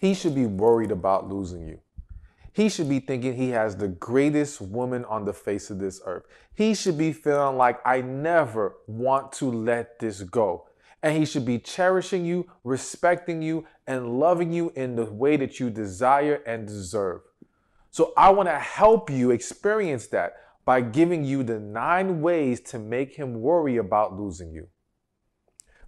He should be worried about losing you. He should be thinking he has the greatest woman on the face of this earth. He should be feeling like, I never want to let this go. And he should be cherishing you, respecting you, and loving you in the way that you desire and deserve. So I want to help you experience that by giving you the 9 ways to make him worry about losing you.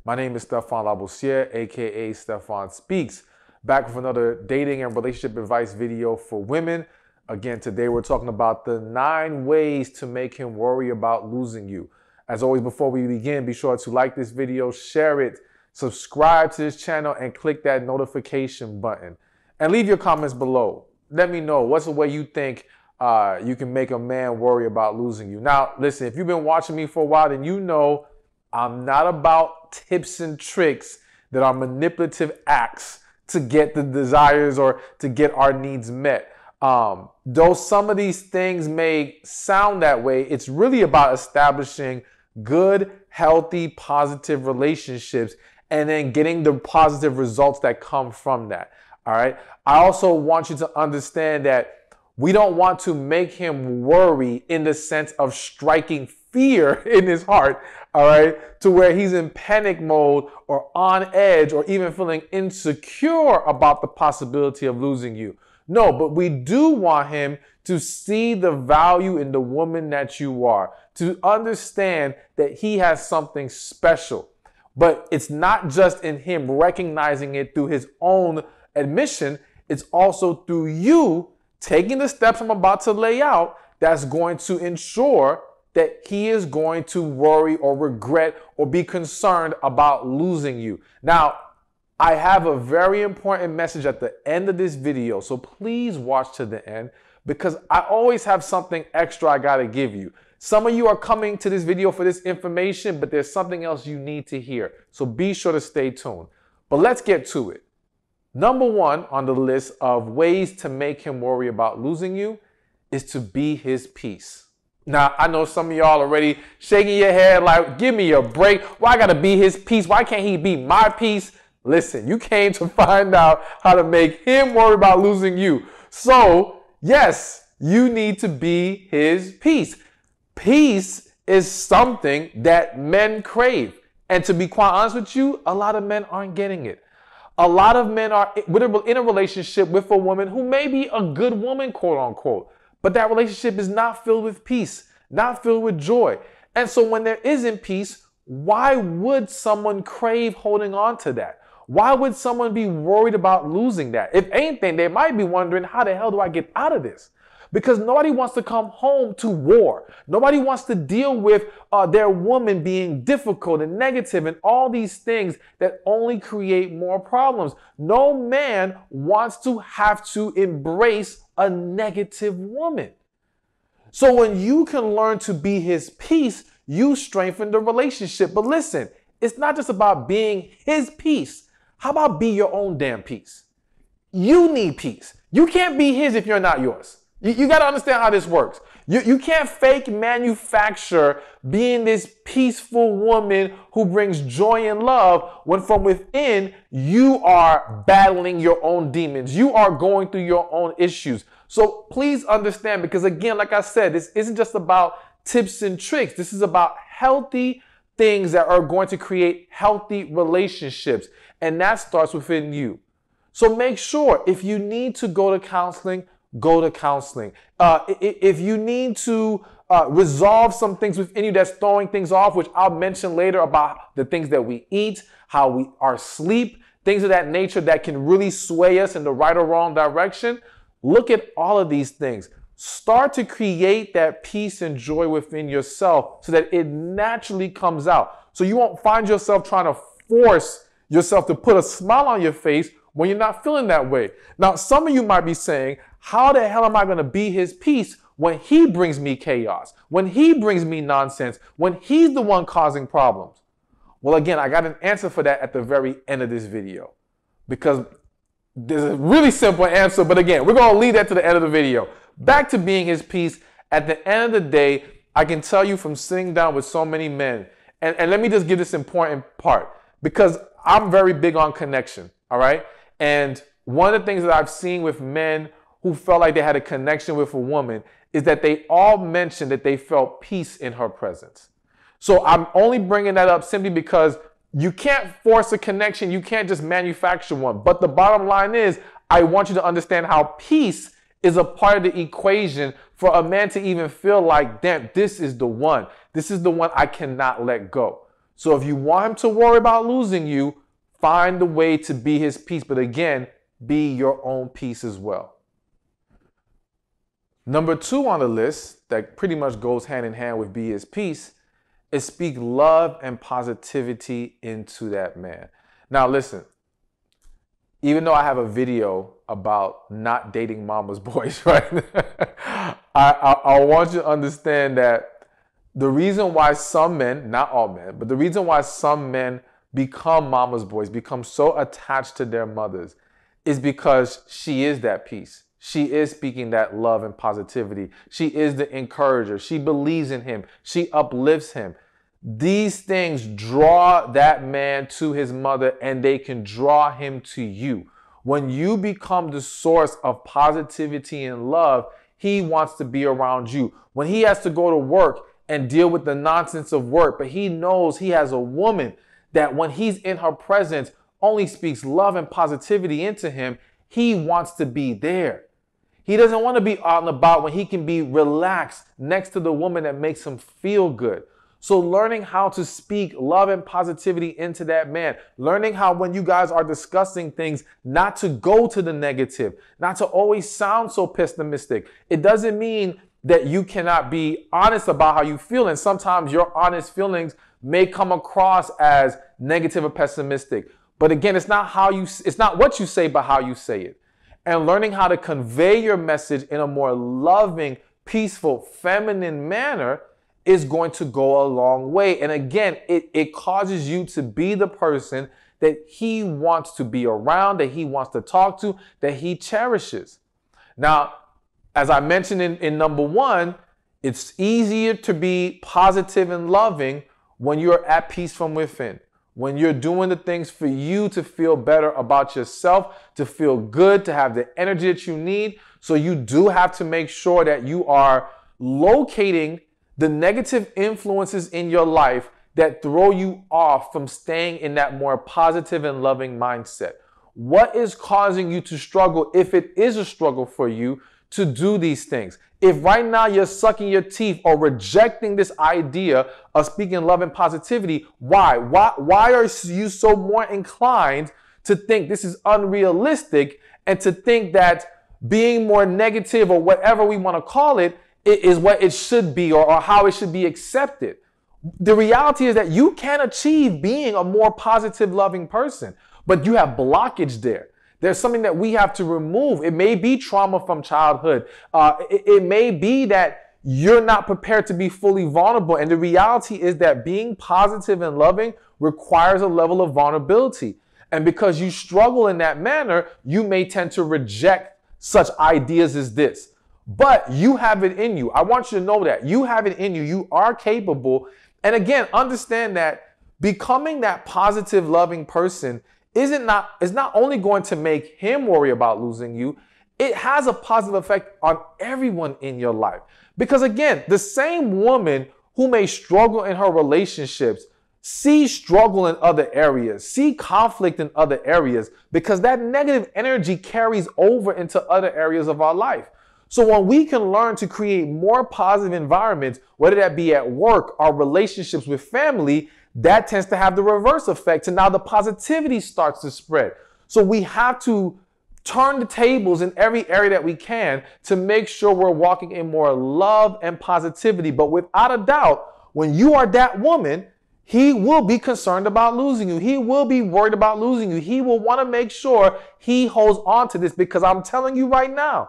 My name is Stephan Labossiere, aka Stephan Speaks, back with another dating and relationship advice video for women. Again, today we're talking about the 9 ways to make him worry about losing you. As always, before we begin, be sure to like this video, share it, subscribe to this channel, and click that notification button. And leave your comments below. Let me know what's the way you think you can make a man worry about losing you. Now, listen, if you've been watching me for a while, then you know I'm not about tips and tricks that are manipulative acts to get the desires or to get our needs met. Though some of these things may sound that way, it's really about establishing good, healthy, positive relationships and then getting the positive results that come from that. All right. I also want you to understand that we don't want to make him worry in the sense of striking fear in his heart, all right, to where he's in panic mode or on edge or even feeling insecure about the possibility of losing you. No, but we do want him to see the value in the woman that you are, to understand that he has something special. But it's not just in him recognizing it through his own admission, it's also through you taking the steps I'm about to lay out that's going to ensure that he is going to worry or regret or be concerned about losing you. Now, I have a very important message at the end of this video, so please watch to the end because I always have something extra I gotta give you. Some of you are coming to this video for this information, but there's something else you need to hear, so be sure to stay tuned. But let's get to it. Number one on the list of ways to make him worry about losing you is to be his peace. Now, I know some of y'all already shaking your head like, give me a break. Why I gotta be his peace? Why can't he be my peace? Listen, you came to find out how to make him worry about losing you. So, yes, you need to be his peace. Peace is something that men crave. And to be quite honest with you, a lot of men aren't getting it. A lot of men are in a relationship with a woman who may be a good woman, quote unquote, but that relationship is not filled with peace, not filled with joy. And so when there isn't peace, why would someone crave holding on to that? Why would someone be worried about losing that? If anything, they might be wondering, how the hell do I get out of this? Because nobody wants to come home to war. Nobody wants to deal with their woman being difficult and negative and all these things that only create more problems. No man wants to have to embrace a negative woman. So when you can learn to be his peace, you strengthen the relationship. But listen, it's not just about being his peace. How about be your own damn peace? You need peace. You can't be his if you're not yours. You got to understand how this works. You can't fake manufacture being this peaceful woman who brings joy and love when from within you are battling your own demons. You are going through your own issues. So please understand, because again, like I said, this isn't just about tips and tricks. This is about healthy things that are going to create healthy relationships. And that starts within you. So make sure if you need to go to counseling, go to counseling. If you need to resolve some things within you that's throwing things off, which I'll mention later about the things that we eat, how we our sleep, things of that nature that can really sway us in the right or wrong direction. Look at all of these things. Start to create that peace and joy within yourself so that it naturally comes out. So you won't find yourself trying to force yourself to put a smile on your face when you're not feeling that way. Now, some of you might be saying, how the hell am I going to be his peace when he brings me chaos, when he brings me nonsense, when he's the one causing problems? Well, again, I got an answer for that at the very end of this video, because there's a really simple answer. But again, we're going to leave that to the end of the video. Back to being his peace. At the end of the day, I can tell you from sitting down with so many men, and let me just give this important part, because I'm very big on connection. All right. And one of the things that I've seen with men who felt like they had a connection with a woman is that they all mentioned that they felt peace in her presence. So I'm only bringing that up simply because you can't force a connection. You can't just manufacture one. But the bottom line is, I want you to understand how peace is a part of the equation for a man to even feel like, damn, this is the one. This is the one I cannot let go. So if you want him to worry about losing you, find a way to be his peace. But again, be your own peace as well. Number two on the list that pretty much goes hand in hand with be his peace is speak love and positivity into that man. Now listen, even though I have a video about not dating mama's boys, right? I want you to understand that the reason why some men, not all men, but the reason why some men become mama's boys, become so attached to their mothers, is because she is that peace. She is speaking that love and positivity. She is the encourager. She believes in him. She uplifts him. These things draw that man to his mother, and they can draw him to you. When you become the source of positivity and love, he wants to be around you. When he has to go to work and deal with the nonsense of work, but he knows he has a woman that when he's in her presence only speaks love and positivity into him, he wants to be there. He doesn't want to be out and about when he can be relaxed next to the woman that makes him feel good. So learning how to speak love and positivity into that man, learning how when you guys are discussing things, not to go to the negative, not to always sound so pessimistic. It doesn't mean that you cannot be honest about how you feel. And sometimes your honest feelings may come across as negative or pessimistic. But again, it's not what you say, but how you say it. And learning how to convey your message in a more loving, peaceful, feminine manner is going to go a long way. And again, it causes you to be the person that he wants to be around, that he wants to talk to, that he cherishes. Now, as I mentioned in number one, it's easier to be positive and loving when you're at peace from within, when you're doing the things for you to feel better about yourself, to feel good, to have the energy that you need. So you do have to make sure that you are locating the negative influences in your life that throw you off from staying in that more positive and loving mindset. What is causing you to struggle, if it is a struggle for you, to do these things? If right now you're sucking your teeth or rejecting this idea of speaking love and positivity, why are you so more inclined to think this is unrealistic and to think that being more negative or whatever we want to call it, it is what it should be or how it should be accepted? The reality is that you can achieve being a more positive, loving person, but you have blockage there. There's something that we have to remove. It may be trauma from childhood. It may be that you're not prepared to be fully vulnerable. And the reality is that being positive and loving requires a level of vulnerability. And because you struggle in that manner, you may tend to reject such ideas as this. But you have it in you. I want you to know that. You have it in you. You are capable. And again, understand that becoming that positive, loving person is not only going to make him worry about losing you, it has a positive effect on everyone in your life. Because again, the same woman who may struggle in her relationships see struggle in other areas, see conflict in other areas, because that negative energy carries over into other areas of our life. So when we can learn to create more positive environments, whether that be at work, our relationships with family, that tends to have the reverse effect. And now the positivity starts to spread. So we have to turn the tables in every area that we can to make sure we're walking in more love and positivity. But without a doubt, when you are that woman, he will be concerned about losing you. He will be worried about losing you. He will want to make sure he holds on to this, because I'm telling you right now,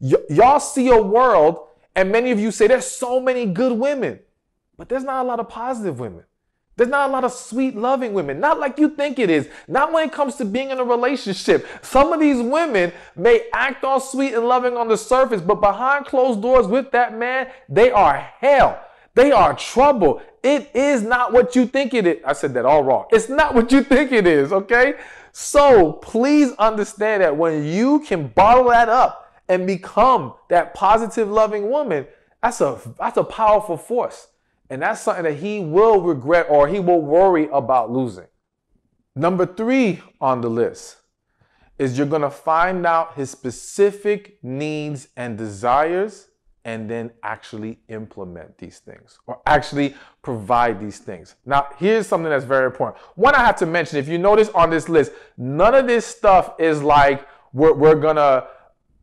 y'all see a world, and many of you say there's so many good women, but there's not a lot of positive women. There's not a lot of sweet, loving women. Not like you think it is. Not when it comes to being in a relationship. Some of these women may act all sweet and loving on the surface, but behind closed doors with that man, they are hell. They are trouble. It is not what you think it is. I said that all wrong. It's not what you think it is, okay? So please understand that when you can bottle that up and become that positive, loving woman, that's a powerful force. And that's something that he will regret, or he will worry about losing. Number three on the list is you're going to find out his specific needs and desires, and then actually implement these things, or actually provide these things. Now, here's something that's very important. One I have to mention, if you notice on this list, none of this stuff is like we're going to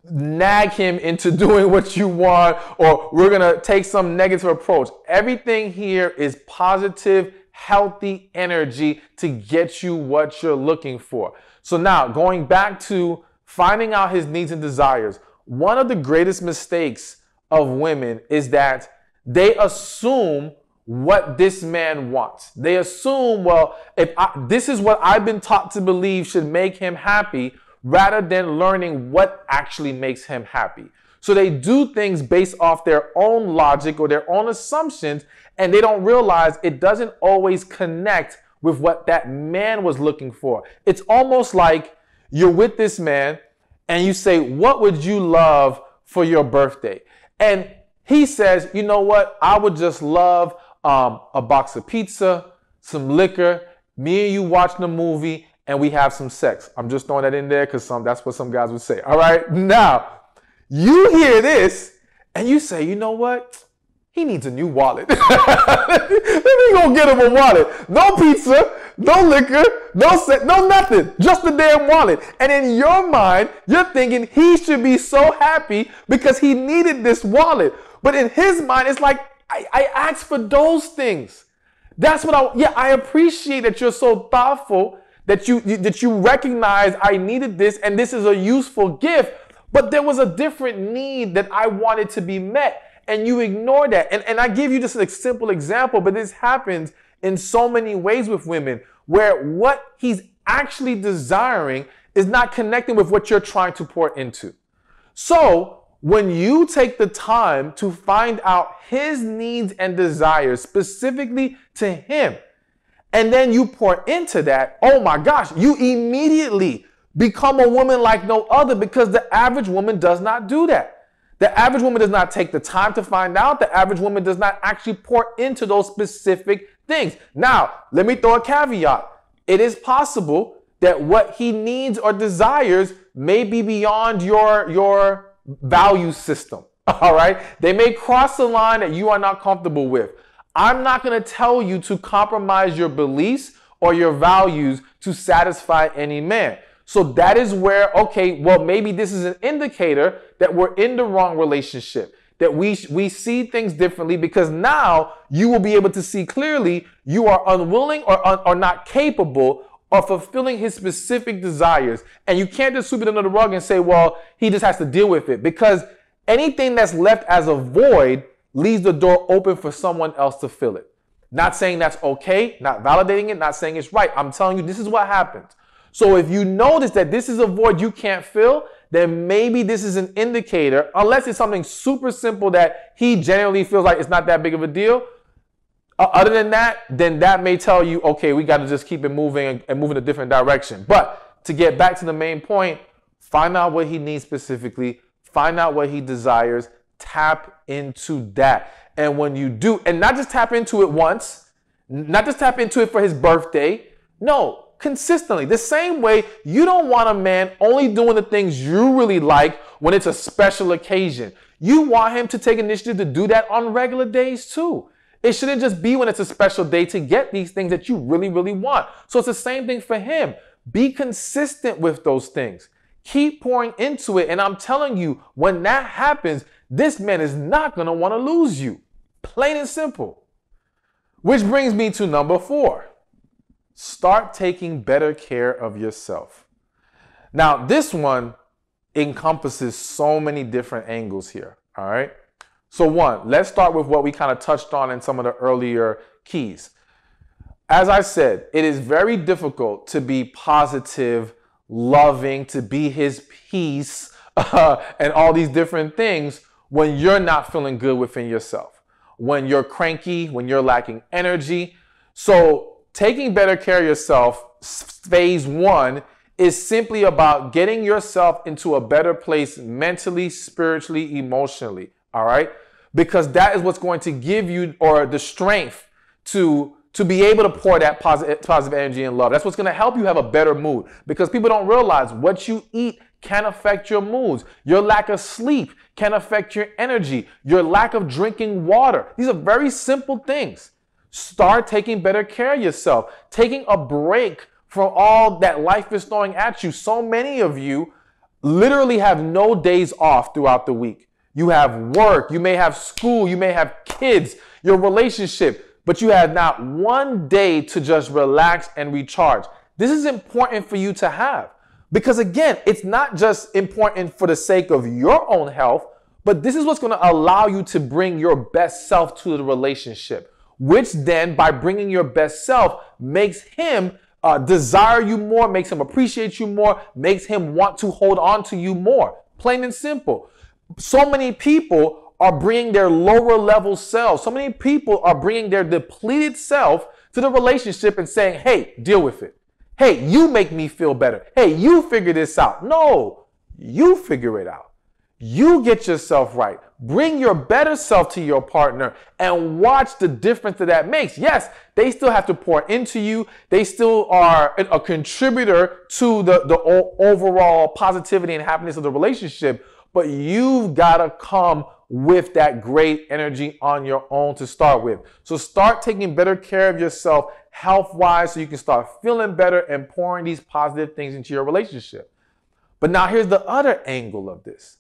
nag him into doing what you want, or we're going to take some negative approach. Everything here is positive, healthy energy to get you what you're looking for. So now, going back to finding out his needs and desires, one of the greatest mistakes of women is that they assume what this man wants. They assume, well, this is what I've been taught to believe should make him happy, rather than learning what actually makes him happy. So they do things based off their own logic or their own assumptions, and they don't realize it doesn't always connect with what that man was looking for. It's almost like you're with this man and you say, what would you love for your birthday? And he says, you know what? I would just love a box of pizza, some liquor, me and you watching a movie, and we have some sex. I'm just throwing that in there because that's what some guys would say. All right. Now, you hear this and you say, you know what? He needs a new wallet. Let me go get him a wallet. No pizza, no liquor, no sex, no nothing. Just the damn wallet. And in your mind, you're thinking he should be so happy because he needed this wallet. But in his mind, it's like, I asked for those things. That's what I appreciate that you're so thoughtful, that you recognize I needed this and this is a useful gift. But there was a different need that I wanted to be met. And you ignore that. And I give you just a simple example, but this happens in so many ways with women, where what he's actually desiring is not connecting with what you're trying to pour into. So when you take the time to find out his needs and desires specifically to him, and then you pour into that, oh my gosh, you immediately become a woman like no other, because the average woman does not do that. The average woman does not take the time to find out. The average woman does not actually pour into those specific things. Now, let me throw a caveat. It is possible that what he needs or desires may be beyond your value system, all right? They may cross a line that you are not comfortable with. I'm not going to tell you to compromise your beliefs or your values to satisfy any man. So that is where, okay, well, maybe this is an indicator that we're in the wrong relationship, that we see things differently, because now you will be able to see clearly you are unwilling or not capable of fulfilling his specific desires. And you can't just sweep it under the rug and say, well, he just has to deal with it, because anything that's left as a void leaves the door open for someone else to fill it. Not saying that's okay, not validating it, not saying it's right. I'm telling you, this is what happens. So if you notice that this is a void you can't fill, then maybe this is an indicator, unless it's something super simple that he generally feels like it's not that big of a deal. Other than that, then that may tell you, okay, we got to just keep it moving and move in a different direction. But to get back to the main point, find out what he needs specifically, find out what he desires, tap into that. And when you do, and not just tap into it once, not just tap into it for his birthday, no. Consistently. The same way you don't want a man only doing the things you really like when it's a special occasion. You want him to take initiative to do that on regular days too. It shouldn't just be when it's a special day to get these things that you really, really want. So it's the same thing for him. Be consistent with those things. Keep pouring into it. And I'm telling you, when that happens, this man is not going to want to lose you. Plain and simple. Which brings me to number four. Start taking better care of yourself. Now, this one encompasses so many different angles here, all right? So one, let's start with what we kind of touched on in some of the earlier keys. As I said, it is very difficult to be positive, loving, to be his peace, and all these different things when you're not feeling good within yourself, when you're cranky, when you're lacking energy. So taking better care of yourself, phase one, is simply about getting yourself into a better place mentally, spiritually, emotionally, all right? Because that is what's going to give you or the strength to be able to pour that positive energy and love. That's what's going to help you have a better mood, because people don't realize what you eat can affect your moods. Your lack of sleep can affect your energy. Your lack of drinking water. These are very simple things. Start taking better care of yourself. Taking a break from all that life is throwing at you. So many of you literally have no days off throughout the week. You have work. You may have school. You may have kids. Your relationship. But you have not one day to just relax and recharge. This is important for you to have. Because again, it's not just important for the sake of your own health, but this is what's going to allow you to bring your best self to the relationship, which then by bringing your best self makes him desire you more, makes him appreciate you more, makes him want to hold on to you more. Plain and simple. So many people are bringing their lower level self. So many people are bringing their depleted self to the relationship and saying, hey, deal with it. Hey, you make me feel better. Hey, you figure this out. No, you figure it out. You get yourself right. Bring your better self to your partner and watch the difference that that makes. Yes, they still have to pour into you. They still are a contributor to the overall positivity and happiness of the relationship. But you've got to come with that great energy on your own to start with. So start taking better care of yourself health-wise so you can start feeling better and pouring these positive things into your relationship. But now here's the other angle of this.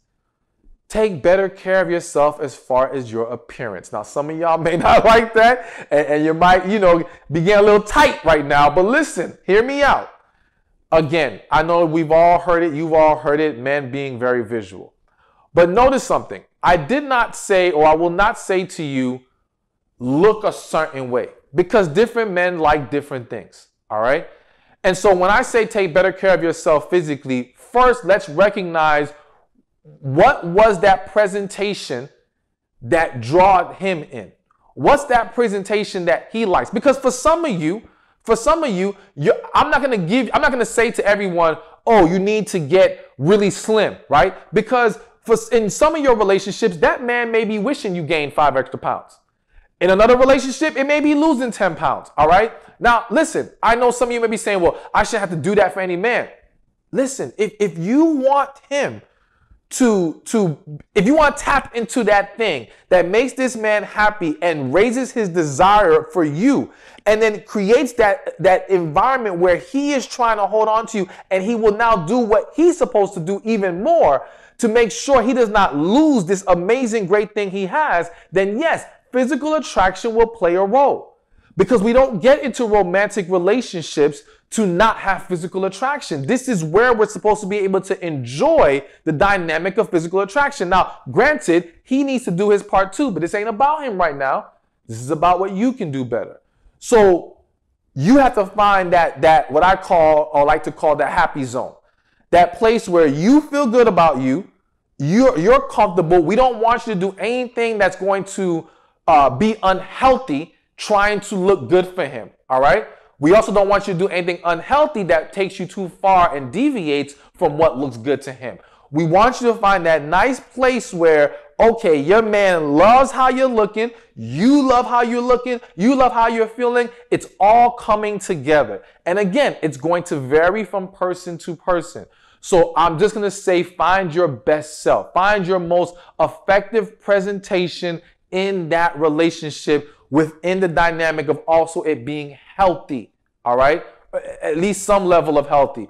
Take better care of yourself as far as your appearance. Now, some of y'all may not like that, and you might, be getting a little tight right now. But listen, hear me out. Again, I know we've all heard it. You've all heard it, men being very visual. But notice something. I did not say, or I will not say to you, look a certain way, because different men like different things. All right. And so when I say take better care of yourself physically, first, let's recognize what was that presentation that drew him in? What's that presentation that he likes? Because for some of you, I'm not going to say to everyone, oh, you need to get really slim, right? Because in some of your relationships, that man may be wishing you gained 5 extra pounds. In another relationship, it may be losing 10 pounds, all right? Now, listen, I know some of you may be saying, well, I shouldn't have to do that for any man. Listen, if you want him if you want to tap into that thing that makes this man happy and raises his desire for you, and then creates that environment where he is trying to hold on to you, and he will now do what he's supposed to do even more to make sure he does not lose this amazing great thing he has, then yes, physical attraction will play a role. Because we don't get into romantic relationships to not have physical attraction. This is where we're supposed to be able to enjoy the dynamic of physical attraction. Now, granted, he needs to do his part too, but this ain't about him right now. This is about what you can do better. So you have to find that what I call, or like to call, the happy zone. That place where you feel good about you, you're comfortable. We don't want you to do anything that's going to be unhealthy trying to look good for him, all right? We also don't want you to do anything unhealthy that takes you too far and deviates from what looks good to him. We want you to find that nice place where, okay, your man loves how you're looking, you love how you're looking, you love how you're feeling. It's all coming together. And again, it's going to vary from person to person. So I'm just going to say, find your best self. Find your most effective presentation in that relationship within the dynamic of also it being healthy, all right? At least some level of healthy.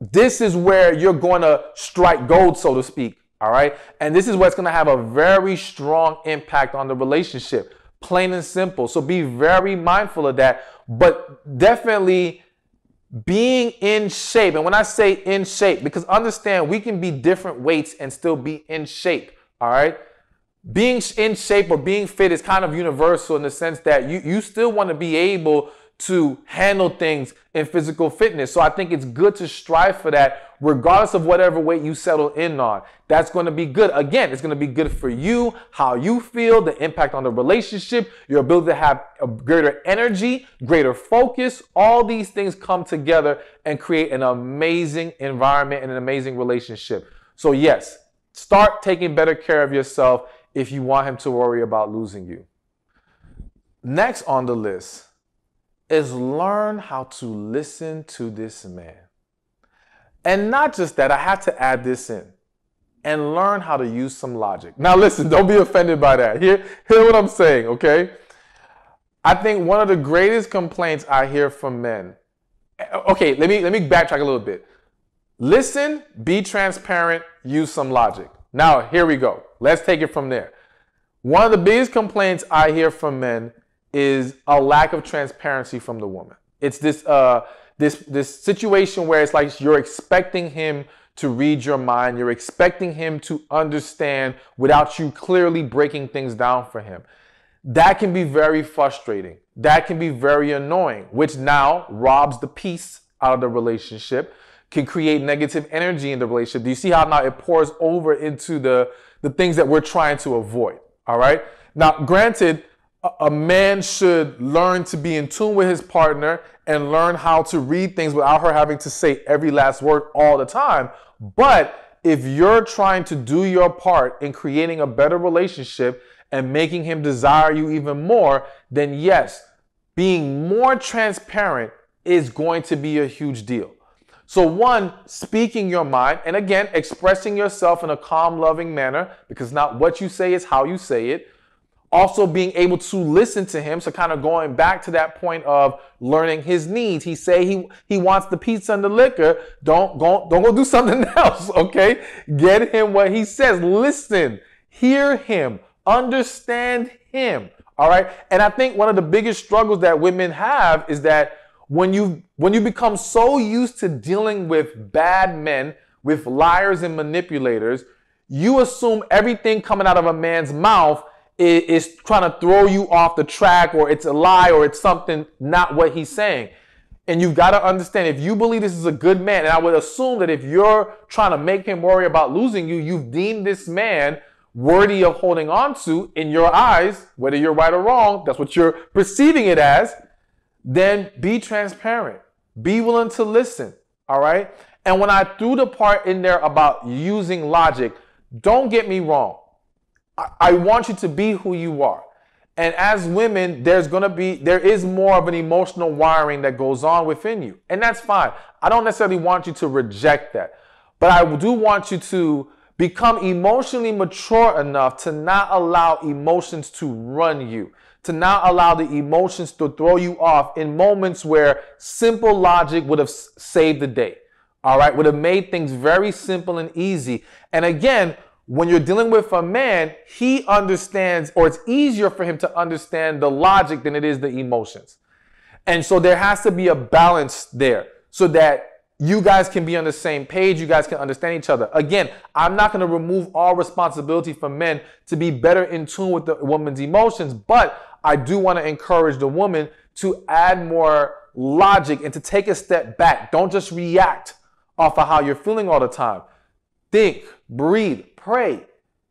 This is where you're going to strike gold, so to speak, all right? And this is what's going to have a very strong impact on the relationship, plain and simple. So be very mindful of that, but definitely being in shape. And when I say in shape, because understand, we can be different weights and still be in shape, all right? Being in shape or being fit is kind of universal in the sense that you still want to be able to handle things in physical fitness. So I think it's good to strive for that regardless of whatever weight you settle in on. That's going to be good. Again, it's going to be good for you, how you feel, the impact on the relationship, your ability to have a greater energy, greater focus. All these things come together and create an amazing environment and an amazing relationship. So yes, start taking better care of yourself if you want him to worry about losing you. Next on the list is learn how to listen to this man. And not just that, I have to add this in, and learn how to use some logic. Now listen, don't be offended by that. Hear what I'm saying, okay? I think one of the greatest complaints I hear from men, okay, let me backtrack a little bit. Listen, be transparent, use some logic. Now, here we go. Let's take it from there. One of the biggest complaints I hear from men is a lack of transparency from the woman. It's this situation where it's like you're expecting him to read your mind. You're expecting him to understand without you clearly breaking things down for him. That can be very frustrating. That can be very annoying, which now robs the peace out of the relationship, can create negative energy in the relationship. Do you see how now it pours over into the things that we're trying to avoid? All right. Now, granted, a man should learn to be in tune with his partner and learn how to read things without her having to say every last word all the time. But if you're trying to do your part in creating a better relationship and making him desire you even more, then yes, being more transparent is going to be a huge deal. So one, speaking your mind, and again, expressing yourself in a calm, loving manner, because not what you say is how you say it. Also being able to listen to him. So kind of going back to that point of learning his needs. He say he wants the pizza and the liquor. Don't go do something else, okay? Get him what he says. Listen, hear him, understand him, all right? And I think one of the biggest struggles that women have is that when you become so used to dealing with bad men, with liars and manipulators, you assume everything coming out of a man's mouth is trying to throw you off the track, or it's a lie, or it's something not what he's saying. And you've got to understand, if you believe this is a good man, and I would assume that if you're trying to make him worry about losing you, you've deemed this man worthy of holding on to in your eyes, whether you're right or wrong, that's what you're perceiving it as. Then be transparent, be willing to listen, all right? And when I threw the part in there about using logic, don't get me wrong. I want you to be who you are. And as women, there is more of an emotional wiring that goes on within you. And that's fine. I don't necessarily want you to reject that, but I do want you to become emotionally mature enough to not allow emotions to run you, to not allow the emotions to throw you off in moments where simple logic would have saved the day, all right? Would have made things very simple and easy. And again, when you're dealing with a man, he understands, or it's easier for him to understand the logic than it is the emotions. And so there has to be a balance there so that you guys can be on the same page. You guys can understand each other. Again, I'm not going to remove all responsibility for men to be better in tune with the woman's emotions, but I do want to encourage the woman to add more logic and to take a step back. Don't just react off of how you're feeling all the time. Think, breathe, pray.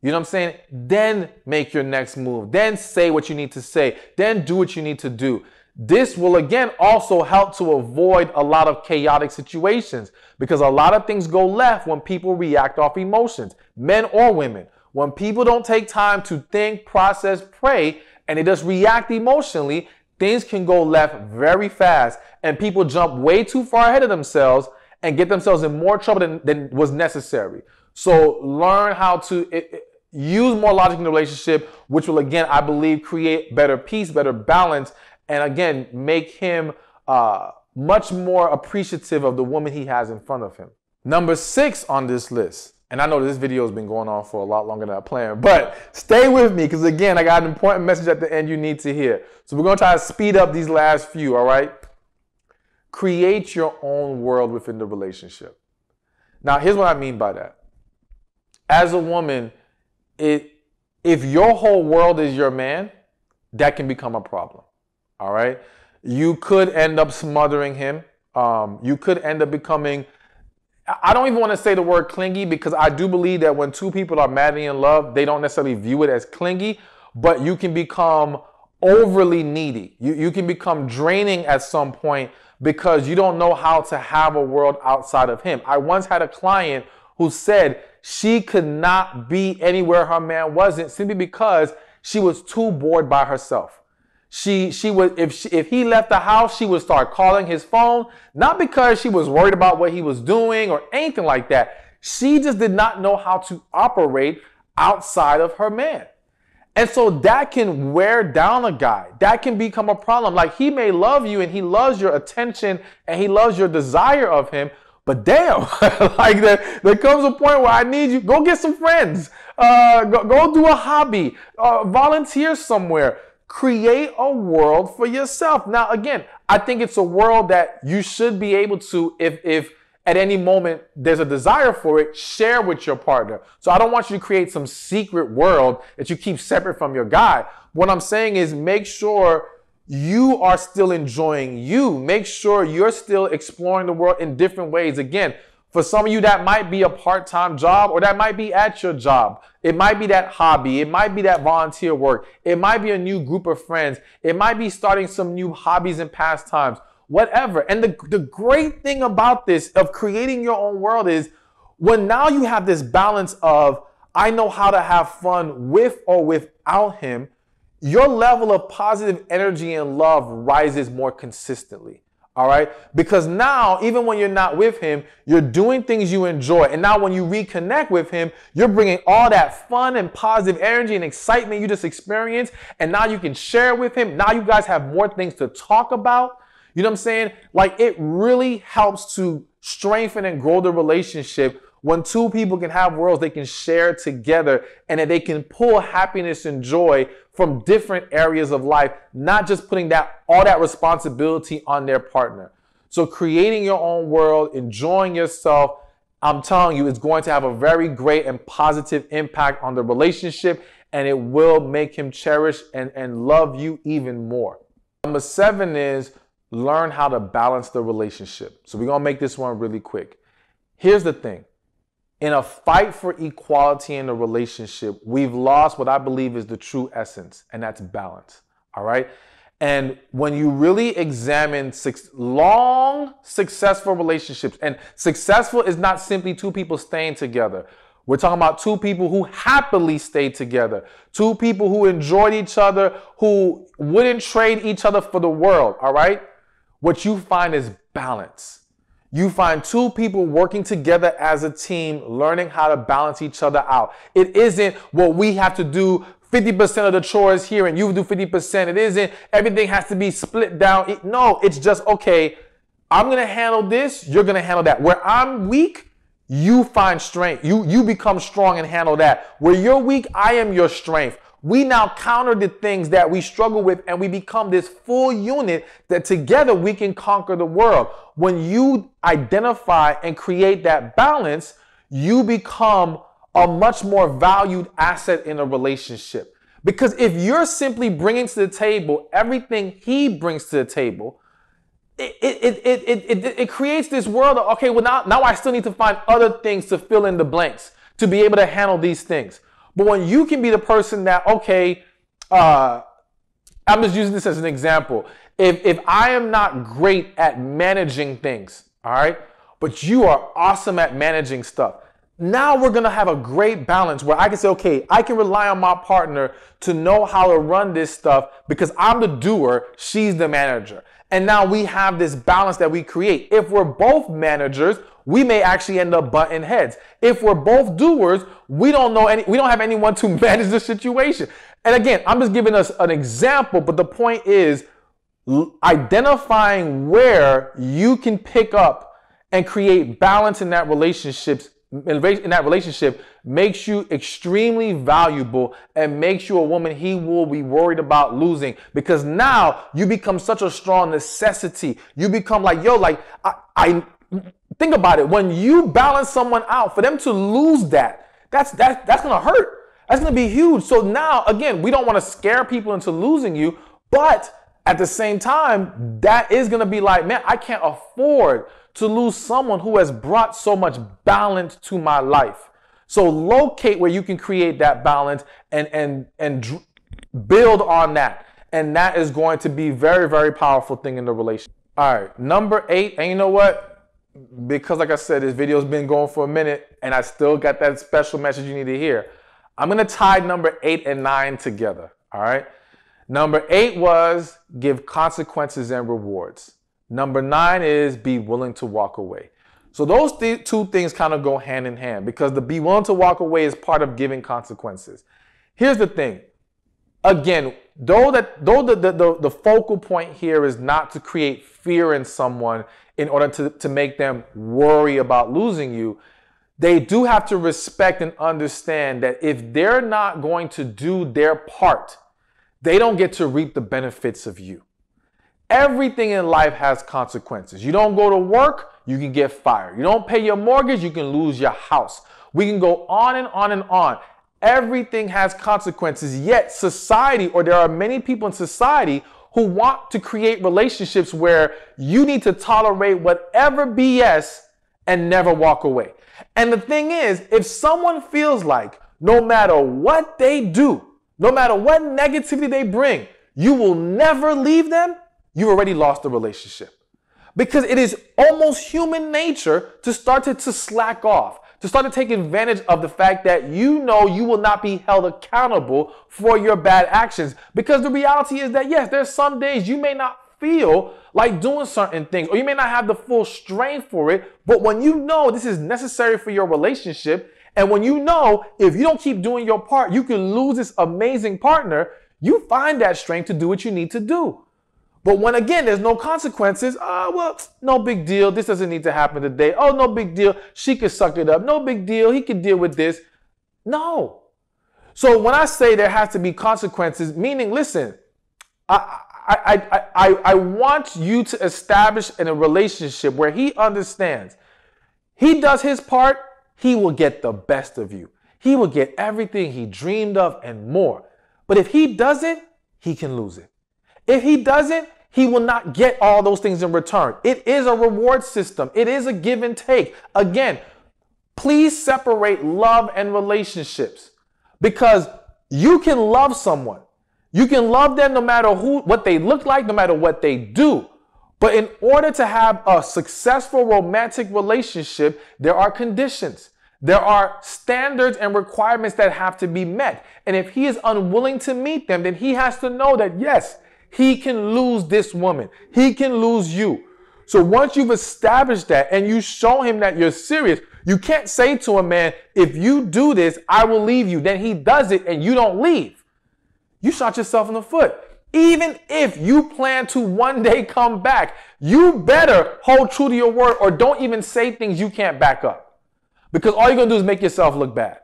You know what I'm saying? Then make your next move. Then say what you need to say. Then do what you need to do. This will, again, also help to avoid a lot of chaotic situations, because a lot of things go left when people react off emotions, men or women. When people don't take time to think, process, pray, and they just react emotionally, things can go left very fast, and people jump way too far ahead of themselves and get themselves in more trouble than was necessary. So learn how to use more logic in the relationship, which will, again, I believe, create better peace, better balance, and again, make him much more appreciative of the woman he has in front of him. Number 6 on this list, and I know this video has been going on for a lot longer than I planned, but stay with me, because again, I got an important message at the end you need to hear. So we're gonna try to speed up these last few, all right? Create your own world within the relationship. Now, here's what I mean by that. As a woman, if your whole world is your man, that can become a problem, all right? You could end up smothering him. You could end up becoming, I don't even want to say the word clingy, because I do believe that when two people are madly in love, they don't necessarily view it as clingy, but you can become overly needy. You can become draining at some point because you don't know how to have a world outside of him. I once had a client who said she could not be anywhere her man wasn't, simply because she was too bored by herself. If he left the house, she would start calling his phone, not because she was worried about what he was doing or anything like that. She just did not know how to operate outside of her man. And so that can wear down a guy. That can become a problem. Like, he may love you and he loves your attention and he loves your desire of him, but damn, like there comes a point where I need you. Go get some friends. Go do a hobby. Volunteer somewhere. Create a world for yourself. Now, again, I think it's a world that you should be able to, if at any moment there's a desire for it, share with your partner. So I don't want you to create some secret world that you keep separate from your guy. What I'm saying is, make sure you are still enjoying you. Make sure you're still exploring the world in different ways. Again, for some of you, that might be a part-time job, or that might be at your job. It might be that hobby. It might be that volunteer work. It might be a new group of friends. It might be starting some new hobbies and pastimes, whatever. And the great thing about this, of creating your own world, is when now you have this balance of, I know how to have fun with or without him, your level of positive energy and love rises more consistently. All right? Because now, even when you're not with him, you're doing things you enjoy. And now when you reconnect with him, you're bringing all that fun and positive energy and excitement you just experienced. And now you can share with him. Now you guys have more things to talk about. You know what I'm saying? Like, it really helps to strengthen and grow the relationship when two people can have worlds they can share together, and that they can pull happiness and joy from different areas of life, not just putting that all that responsibility on their partner. So creating your own world, enjoying yourself, I'm telling you, it's going to have a very great and positive impact on the relationship, and it will make him cherish and love you even more. Number 7 is learn how to balance the relationship. So we're going to make this one really quick. Here's the thing. In a fight for equality in a relationship, we've lost what I believe is the true essence, and that's balance. All right? And when you really examine long, successful relationships, and successful is not simply two people staying together. We're talking about two people who happily stayed together, two people who enjoyed each other, who wouldn't trade each other for the world. All right? What you find is balance. You find two people working together as a team, learning how to balance each other out. It isn't, well, we have to do 50% of the chores here and you do 50%. It isn't, everything has to be split down. No, it's just, okay, I'm going to handle this. You're going to handle that. Where I'm weak, you find strength. You become strong and handle that. Where you're weak, I am your strength. We now counter the things that we struggle with, and we become this full unit that together we can conquer the world. When you identify and create that balance, you become a much more valued asset in a relationship. Because if you're simply bringing to the table everything he brings to the table, it creates this world of, okay, well, now I still need to find other things to fill in the blanks to be able to handle these things. But when you can be the person that, okay, I'm just using this as an example. If I am not great at managing things, all right, but you are awesome at managing stuff, now we're going to have a great balance where I can say, okay, I can rely on my partner to know how to run this stuff because I'm the doer, she's the manager. And now we have this balance that we create. If we're both managers, we may actually end up butting heads. If we're both doers, we don't have anyone to manage the situation. And again, I'm just giving us an example, but the point is identifying where you can pick up and create balance in that relationship. Makes you extremely valuable and makes you a woman he will be worried about losing, because now you become such a strong necessity. You become like, yo, like I think about it. When you balance someone out, for them to lose that's gonna hurt. That's gonna be huge. So now, again, we don't want to scare people into losing you, but At the same time, that is going to be like, man, I can't afford to lose someone who has brought so much balance to my life. So locate where you can create that balance and build on that. And that is going to be very, very powerful thing in the relationship. All right, number 8, and you know what? Because like I said, this video's been going for a minute and I still got that special message you need to hear. I'm gonna tie number 8 and 9 together, all right? Number 8 was give consequences and rewards. Number 9 is be willing to walk away. So those two things kind of go hand in hand, because the be willing to walk away is part of giving consequences. Here's the thing. Again, though the focal point here is not to create fear in someone in order to make them worry about losing you, they do have to respect and understand that if they're not going to do their part, they don't get to reap the benefits of you. Everything in life has consequences. You don't go to work, you can get fired. You don't pay your mortgage, you can lose your house. We can go on and on and on. Everything has consequences, yet society, or there are many people in society who want to create relationships where you need to tolerate whatever BS and never walk away. And the thing is, if someone feels like no matter what they do, no matter what negativity they bring, you will never leave them, you've already lost the relationship. Because it is almost human nature to start to slack off, to start to take advantage of the fact that you know you will not be held accountable for your bad actions. Because the reality is that, yes, there's some days you may not feel like doing certain things, or you may not have the full strength for it, but when you know this is necessary for your relationship, and when you know if you don't keep doing your part, you can lose this amazing partner, you find that strength to do what you need to do. But when, again, there's no consequences, oh, well, no big deal. This doesn't need to happen today. Oh, no big deal. She could suck it up. No big deal. He could deal with this. No. So when I say there has to be consequences, meaning, listen, I want you to establish in a relationship where he understands he does his part, he will get the best of you. He will get everything he dreamed of and more. But if he doesn't, he can lose it. If he doesn't, he will not get all those things in return. It is a reward system. It is a give and take. Again, please separate love and relationships, because you can love someone. You can love them no matter what they look like, no matter what they do. But in order to have a successful romantic relationship, there are conditions. There are standards and requirements that have to be met. And if he is unwilling to meet them, then he has to know that, yes, he can lose this woman. He can lose you. So once you've established that and you show him that you're serious, you can't say to a man, if you do this, I will leave you. Then he does it and you don't leave. You shot yourself in the foot. Even if you plan to one day come back, you better hold true to your word, or don't even say things you can't back up, because all you're going to do is make yourself look bad.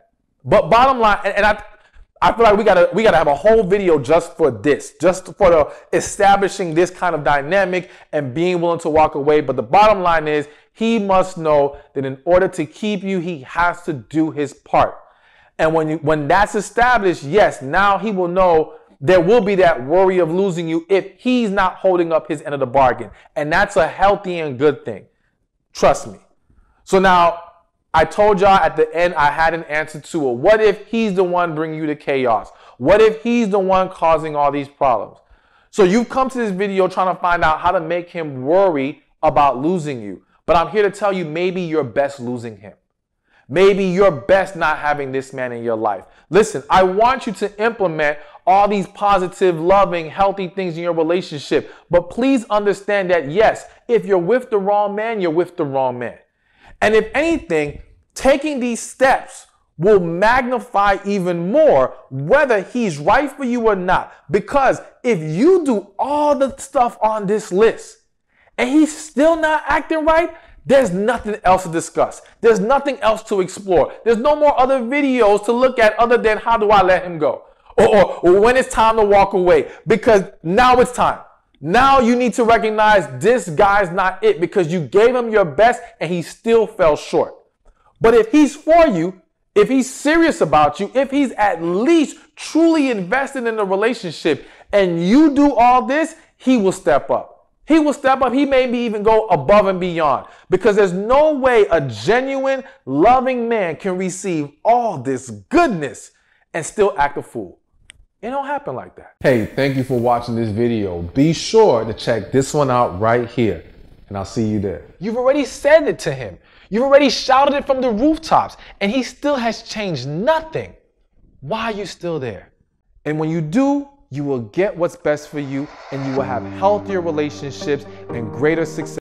But bottom line, and I feel like we gotta have a whole video just for this, just for the establishing this kind of dynamic and being willing to walk away. But the bottom line is, he must know that in order to keep you, he has to do his part. And when that's established, yes, now he will know there will be that worry of losing you if he's not holding up his end of the bargain. And that's a healthy and good thing. Trust me. So now, I told y'all at the end I had an answer to it. What if he's the one bringing you to chaos? What if he's the one causing all these problems? So you've come to this video trying to find out how to make him worry about losing you. But I'm here to tell you, maybe you're best losing him. Maybe you're best not having this man in your life. Listen, I want you to implement all these positive, loving, healthy things in your relationship. But please understand that, yes, if you're with the wrong man, you're with the wrong man. And if anything, taking these steps will magnify even more whether he's right for you or not. Because if you do all the stuff on this list and he's still not acting right, there's nothing else to discuss. There's nothing else to explore. There's no more other videos to look at other than how do I let him go? Or when it's time to walk away. Because now it's time. Now you need to recognize this guy's not it, because you gave him your best and he still fell short. But if he's for you, if he's serious about you, if he's at least truly invested in the relationship, and you do all this, he will step up. He will step up. He may even go above and beyond, because there's no way a genuine, loving man can receive all this goodness and still act a fool. It don't happen like that. Hey, thank you for watching this video. Be sure to check this one out right here, and I'll see you there. You've already said it to him. You've already shouted it from the rooftops, and he still has changed nothing. Why are you still there? And when you do, you will get what's best for you, and you will have healthier relationships and greater success.